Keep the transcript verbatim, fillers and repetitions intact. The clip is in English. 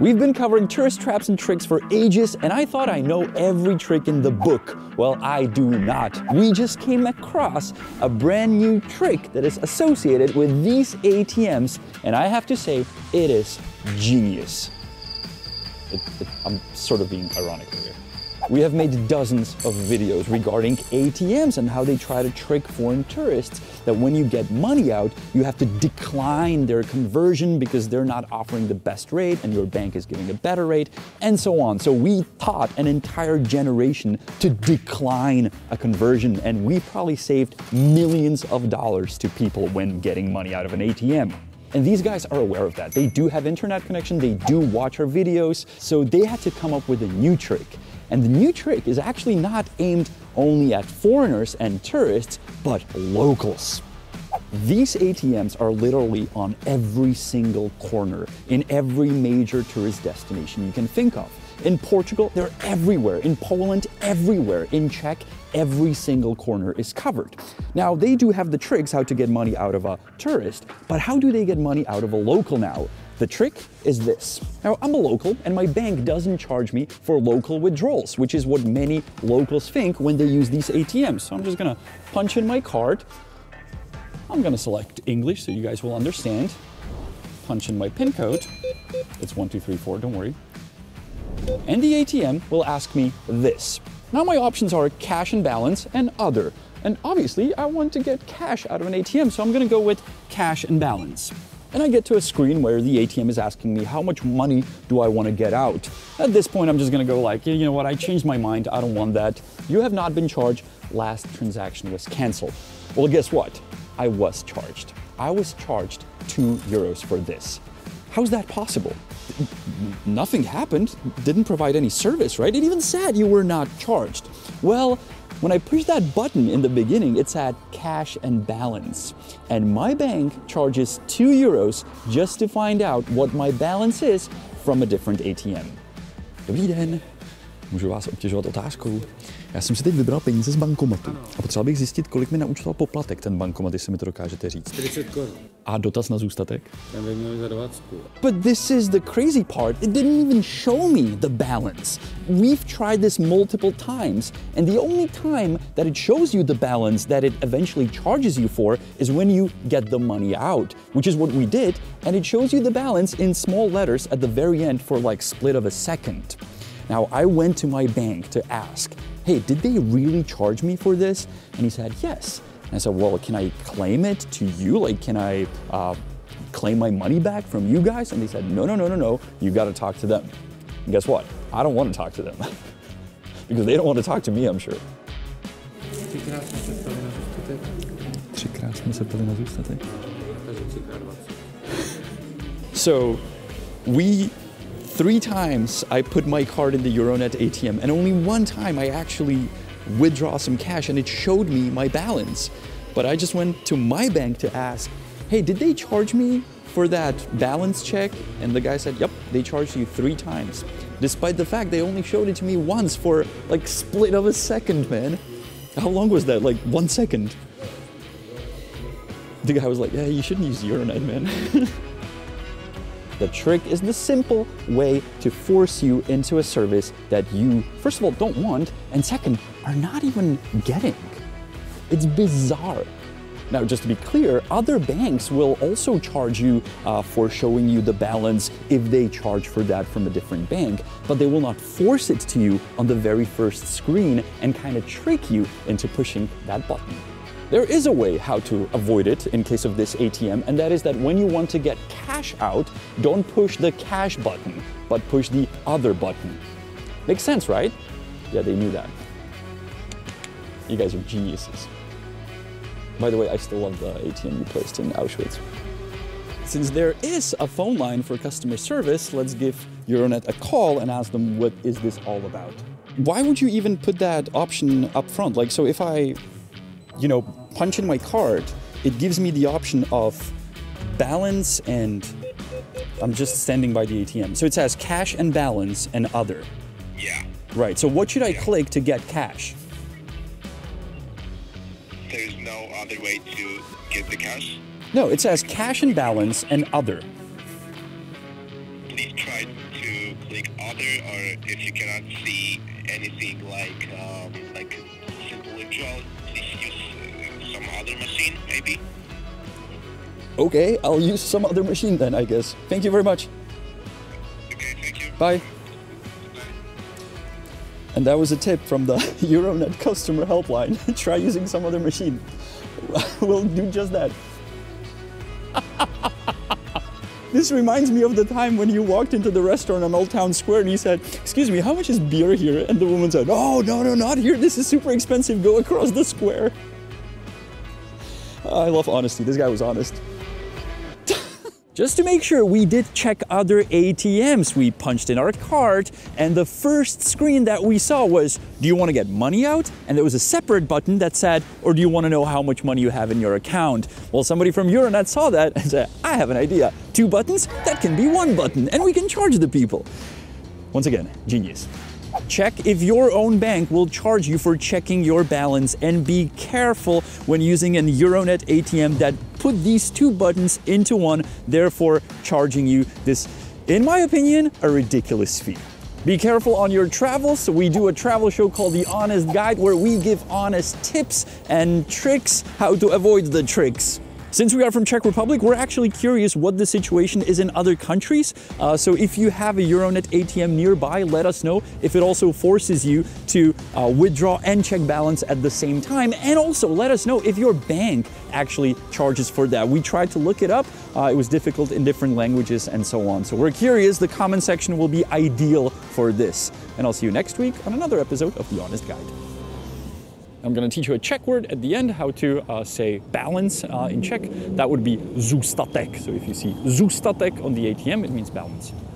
We've been covering tourist traps and tricks for ages, and I thought I know every trick in the book. Well, I do not. We just came across a brand new trick that is associated with these A T Ms, and I have to say, it is genius. It, it, I'm sort of being ironic here. We have made dozens of videos regarding A T Ms and how they try to trick foreign tourists that when you get money out, you have to decline their conversion because they're not offering the best rate and your bank is giving a better rate, and so on. So we taught an entire generation to decline a conversion, and we probably saved millions of dollars to people when getting money out of an A T M. And these guys are aware of that. They do have internet connection, they do watch our videos, so they had to come up with a new trick. And the new trick is actually not aimed only at foreigners and tourists, but locals. These A T Ms are literally on every single corner, in every major tourist destination you can think of. In Portugal, they're everywhere. In Poland, everywhere. In Czech, every single corner is covered. Now, they do have the tricks how to get money out of a tourist, but how do they get money out of a local now? The trick is this. Now, I'm a local and my bank doesn't charge me for local withdrawals, which is what many locals think when they use these A T Ms. So I'm just gonna punch in my card. I'm gonna select English so you guys will understand. Punch in my PIN code. It's one two three four, don't worry. And the A T M will ask me this. Now my options are cash and balance and other. And obviously I want to get cash out of an A T M, so I'm gonna go with cash and balance. And I get to a screen where the A T M is asking me how much money do I want to get out. At this point, I'm just going to go like, you know what, I changed my mind, I don't want that. You have not been charged, last transaction was cancelled. Well, guess what? I was charged. I was charged two euros for this. How's that possible? Nothing happened, didn't provide any service, right? It even said you were not charged. Well, when I pushed that button in the beginning, it said cash and balance. And my bank charges two euros just to find out what my balance is from a different A T M. Dobrý den, můžu vás obtěžovat otázkou. Já jsem si teď vybral peníze z bankomatu a potřeboval bych zjistit, kolik mi naučil poplatek ten bankomat, jestli mi to dokážete říct. čtyřicet korun. A dotaz na zůstatek? Já bych měl za dvacet. But this is the crazy part. It didn't even show me the balance. We've tried this multiple times, and the only time that it shows you the balance that it eventually charges you for is when you get the money out, which is what we did, and it shows you the balance in small letters at the very end for like split of a second. Now, I went to my bank to ask, hey, did they really charge me for this? And he said, yes. And I said, well, can I claim it to you? Like, can I uh, claim my money back from you guys? And they said, no, no, no, no, no, you gotta talk to them. And guess what? I don't wanna talk to them because they don't wanna talk to me, I'm sure. So we, Three times I put my card in the Euronet A T M, and only one time I actually withdraw some cash and it showed me my balance. But I just went to my bank to ask, hey, did they charge me for that balance check? And the guy said, yep, they charged you three times. Despite the fact they only showed it to me once for like split of a second, man. How long was that? Like one second. The guy was like, yeah, you shouldn't use Euronet, man. The trick is the simple way to force you into a service that you, first of all, don't want, and second, are not even getting. It's bizarre. Now, just to be clear, other banks will also charge you uh, for showing you the balance if they charge for that from a different bank, but they will not force it to you on the very first screen and kind of trick you into pushing that button. There is a way how to avoid it in case of this A T M, and that is that when you want to get cash out, don't push the cash button, but push the other button. Makes sense, right? Yeah, they knew that. You guys are geniuses. By the way, I still love the A T M you placed in Auschwitz. Since there is a phone line for customer service, let's give Euronet a call and ask them what is this all about. Why would you even put that option up front? Like, so if I, you know, punch in my card, it gives me the option of balance and I'm just standing by the A T M. So it says cash and balance and other. Yeah. Right, so what should I yeah. click to get cash? There's no other way to get the cash? No, it says cash and balance and other. Please try to click other, or if you cannot see anything like um, like simple withdrawal, please use some other machine maybe. Okay, I'll use some other machine then, I guess. Thank you very much. Okay, thank you. Bye. And that was a tip from the Euronet customer helpline. Try using some other machine. We'll do just that. This reminds me of the time when you walked into the restaurant on Old Town Square and you said, "Excuse me, how much is beer here?" And the woman said, "Oh, no, no, not here. This is super expensive. Go across the square." I love honesty. This guy was honest. Just to make sure, we did check other A T Ms. We punched in our card, and the first screen that we saw was, do you want to get money out? And there was a separate button that said, or do you want to know how much money you have in your account? Well, somebody from Euronet saw that and said, I have an idea. Two buttons? That can be one button, and we can charge the people. Once again, genius. Check if your own bank will charge you for checking your balance, and be careful when using an Euronet A T M that put these two buttons into one, therefore charging you this, in my opinion, a ridiculous fee. Be careful on your travels. So we do a travel show called The Honest Guide, where we give honest tips and tricks, how to avoid the tricks. Since we are from Czech Republic, we're actually curious what the situation is in other countries. Uh, so if you have a Euronet A T M nearby, let us know if it also forces you to uh, withdraw and check balance at the same time. And also let us know if your bank actually charges for that. We tried to look it up. Uh, it was difficult in different languages and so on. So we're curious. The comment section will be ideal for this. And I'll see you next week on another episode of The Honest Guide. I'm going to teach you a Czech word at the end, how to uh, say balance uh, in Czech. That would be zůstatek. So if you see zůstatek on the A T M, it means balance.